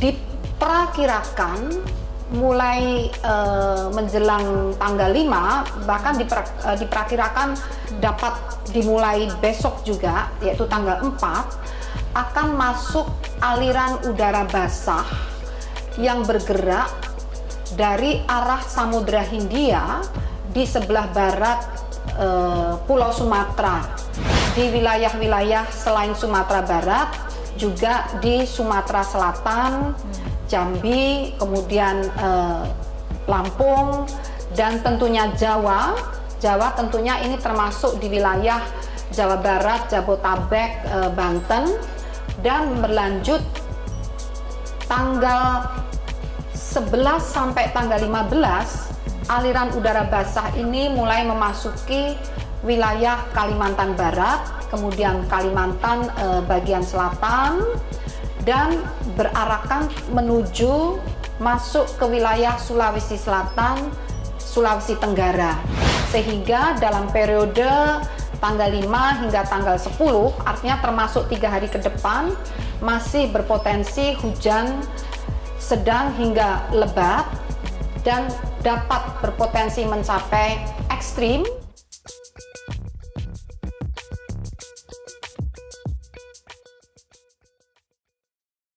diperkirakan mulai menjelang tanggal 5, bahkan diperkirakan dapat dimulai besok juga, yaitu tanggal 4, akan masuk aliran udara basah yang bergerak dari arah Samudra Hindia di sebelah barat Pulau Sumatera, di wilayah-wilayah selain Sumatera Barat, juga di Sumatera Selatan, Jambi, kemudian Lampung, dan tentunya Jawa. Jawa tentunya ini termasuk di wilayah Jawa Barat, Jabotabek, Banten, dan berlanjut tanggal 11 sampai tanggal 15, aliran udara basah ini mulai memasuki wilayah Kalimantan Barat, kemudian Kalimantan bagian selatan, dan berarahkan menuju masuk ke wilayah Sulawesi Selatan, Sulawesi Tenggara. Sehingga dalam periode tanggal 5 hingga tanggal 10, artinya termasuk 3 hari ke depan, masih berpotensi hujan sedang hingga lebat dan dapat berpotensi mencapai ekstrim.